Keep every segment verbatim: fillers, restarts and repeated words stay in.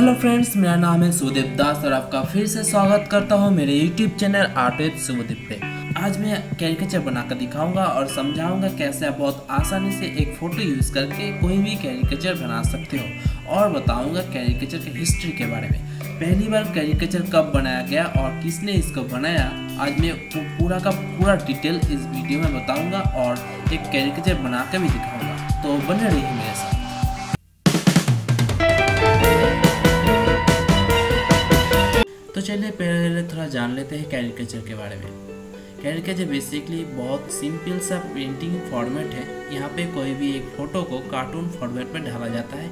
Hello friends, मेरा नाम है सुदेव दास और आपका फिर से स्वागत करता हूँ मेरे यूट्यूब चैनल आर्टेट सुदेव पे। आज मैं कैरिकेचर बनाकर दिखाऊंगा और समझाऊंगा कैसे आप बहुत आसानी से एक फ़ोटो यूज़ करके कोई भी कैरिकेचर बना सकते हो और बताऊंगा कैरिकेचर की हिस्ट्री के बारे में। पहली बार कैरिकेचर कब बनाया गया और किसने इसको बनाया, आज मैं तो पूरा का पूरा डिटेल इस वीडियो में बताऊँगा और एक कैरिकेचर बना कर भी दिखाऊँगा, तो बने रहिए मेरे साथ। तो चलिए पहले थोड़ा जान लेते हैं कैरिकेचर के बारे में। कैरिकेचर बेसिकली बहुत सिंपल सा पेंटिंग फॉर्मेट है। यहाँ पे कोई भी एक फ़ोटो को कार्टून फॉर्मेट में ढाला जाता है।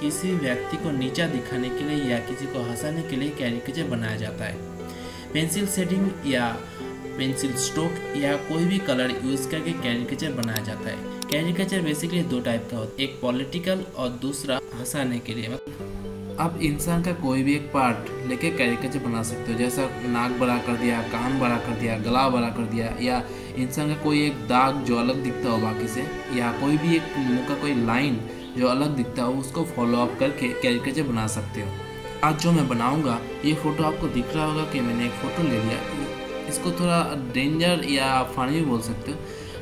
किसी व्यक्ति को नीचा दिखाने के लिए या किसी को हंसाने के लिए कैरिकेचर बनाया जाता है। पेंसिल शेडिंग या पेंसिल स्ट्रोक या कोई भी कलर यूज़ करके कैरिकेचर बनाया जाता है। कैरिकेचर बेसिकली दो टाइप का होता है, एक पॉलिटिकल और दूसरा हंसाने के लिए। आप इंसान का कोई भी एक पार्ट लेके कैरिकेचर बना सकते हो, जैसा नाक बड़ा कर दिया, कान बड़ा कर दिया, गला बड़ा कर दिया, या इंसान का कोई एक दाग जो अलग दिखता हो बाकी से, या कोई भी एक मुँह का कोई लाइन जो अलग दिखता हो उसको फॉलो अप करके कैरिकेचर बना सकते हो। आज जो मैं बनाऊंगा ये फ़ोटो आपको दिख रहा होगा कि मैंने एक फ़ोटो ले लिया। इसको थोड़ा डेंजर या फनी भी बोल सकते हो।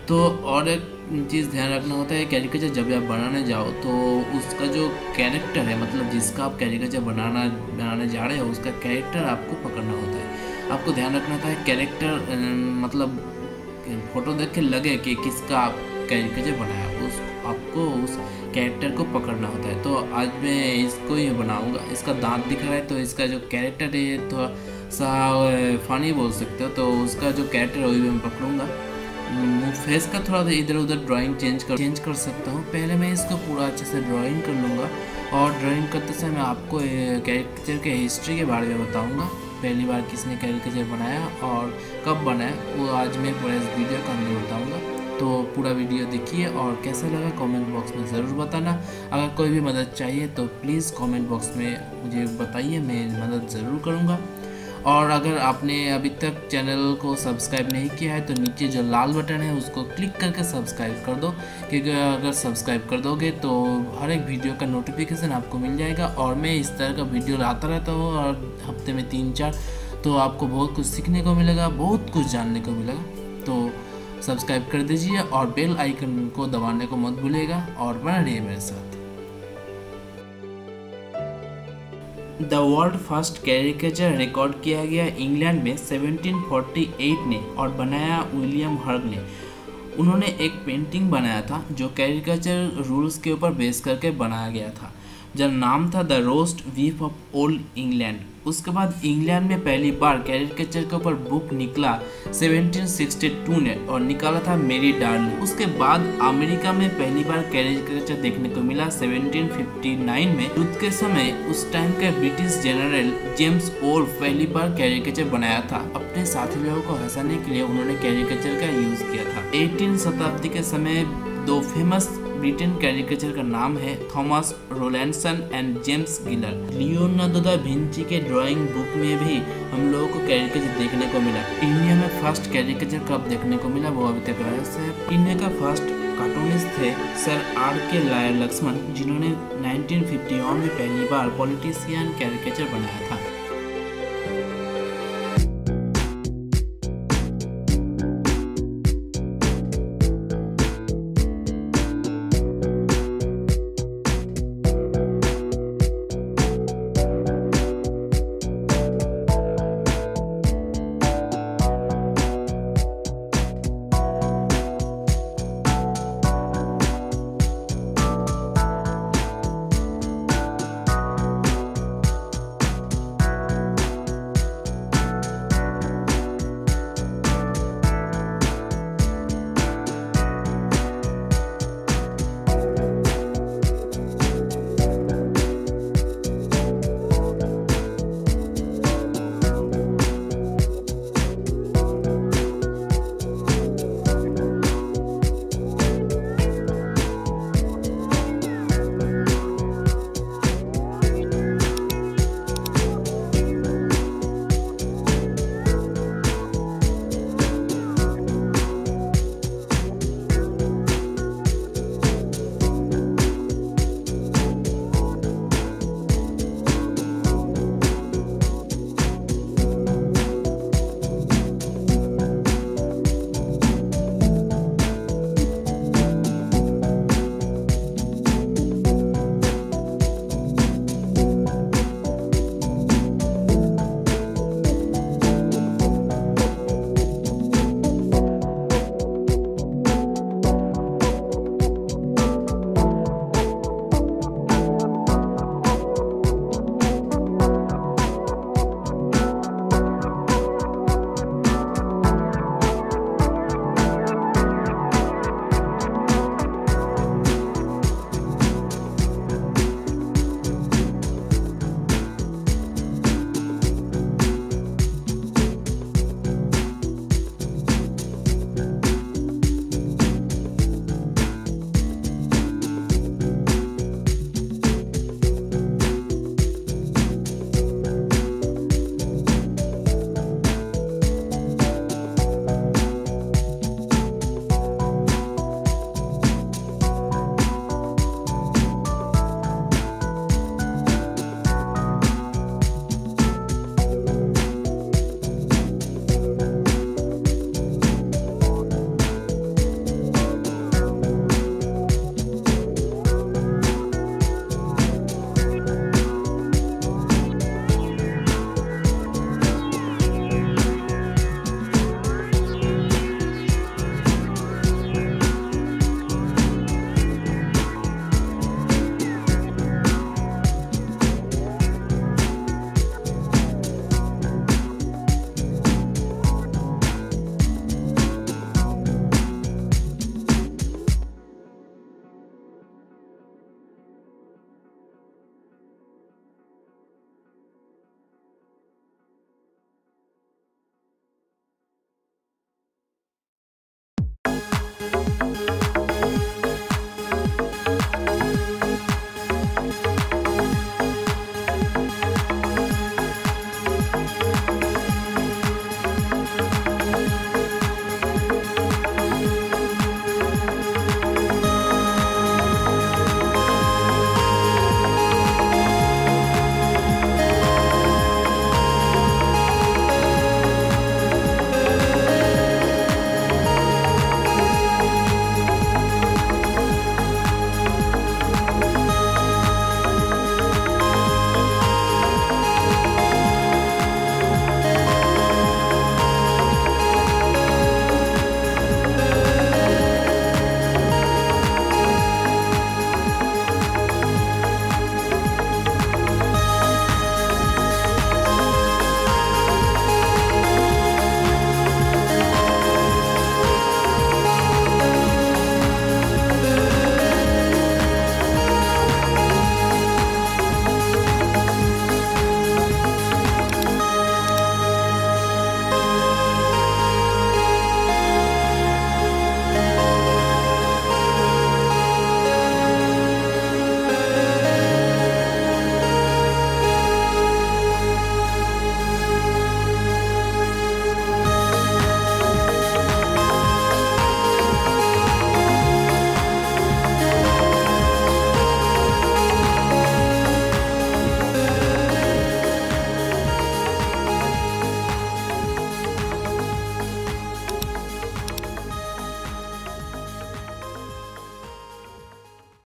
तो और एक चीज़ ध्यान रखना होता है, कैरिकेचर जब आप बनाने जाओ तो उसका जो कैरेक्टर है, मतलब जिसका आप कैरिकेचर बनाना बनाने जा रहे हो उसका कैरेक्टर आपको पकड़ना होता है। आपको ध्यान रखना होता है कैरेक्टर, मतलब फ़ोटो देख के लगे कि किसका आप कैरिकेचर बनाया, उस आपको उस कैरेक्टर को पकड़ना होता है। तो आज मैं इसको ही बनाऊँगा। इसका दांत दिख रहा है तो इसका जो कैरेक्टर है थोड़ा सा फ़नी बोल सकते हो, तो उसका जो कैरेक्टर है वही मैं पकड़ूँगा। फेस का थोड़ा इधर उधर ड्राइंग चेंज कर चेंज कर सकता हूँ। पहले मैं इसको पूरा अच्छे से ड्राइंग कर लूँगा और ड्राइंग करते समय मैं आपको कैरिकेचर के हिस्ट्री के बारे में बताऊँगा, पहली बार किसने कैरिकेचर बनाया और कब बनाया वो आज मैं पूरा इस वीडियो का अंदर बताऊँगा। तो पूरा वीडियो देखिए और कैसा लगा कमेंट बॉक्स में ज़रूर बताना। अगर कोई भी मदद चाहिए तो प्लीज़ कमेंट बॉक्स में मुझे बताइए, मैं मदद ज़रूर करूँगा। और अगर आपने अभी तक चैनल को सब्सक्राइब नहीं किया है तो नीचे जो लाल बटन है उसको क्लिक करके सब्सक्राइब कर दो, क्योंकि अगर सब्सक्राइब कर दोगे तो हर एक वीडियो का नोटिफिकेशन आपको मिल जाएगा। और मैं इस तरह का वीडियो लाता रहता हूँ और हफ्ते में तीन चार, तो आपको बहुत कुछ सीखने को मिलेगा, बहुत कुछ जानने को मिलेगा। तो सब्सक्राइब कर दीजिए और बेल आइकन को दबाने को मत भूलिएगा और बना रहिए मेरे साथ। The world first caricature record किया गया इंग्लैंड में सेवनटीन फोर्टी एट ने और बनाया विलियम हर्ग ने। उन्होंने एक पेंटिंग बनाया था जो कैरिकेचर रूल्स के ऊपर बेस करके बनाया गया था, जिसका नाम था the roast beef of old England. उसके बाद इंग्लैंड में पहली बार कैरिकेचर के ऊपर बुक निकला सेवनटीन सिक्सटी टू ने और निकाला था मेरी डार्लिंग। उसके बाद अमेरिका में पहली बार कैरिकेचर देखने को मिला सेवनटीन फिफ्टी नाइन में। युद्ध के समय उस टाइम के ब्रिटिश जनरल जेम्स ओर पहली बार कैरिकेचर बनाया था, अपने साथी लोगों को हंसाने के लिए उन्होंने कैरिकेचर का यूज किया था। एटीन शताब्दी के समय दो फेमस ब्रिटेन कैरिकेचर का नाम है Thomas Rowlandson and James Gillray. Leonardo da Vinci के ड्राइंग बुक में भी हम लोगों को कैरिकेचर देखने को मिला। इंडिया में फर्स्ट कैरिकेचर कब देखने को मिला वो अभी तक रहस्य है। इंडिया का फर्स्ट कार्टूनिस्ट थे सर आर के लक्ष्मण, जिन्होंने नाइनटीन फिफ्टी वन में पहली बार पॉलिटिशियन कैरिकेचर बनाया था।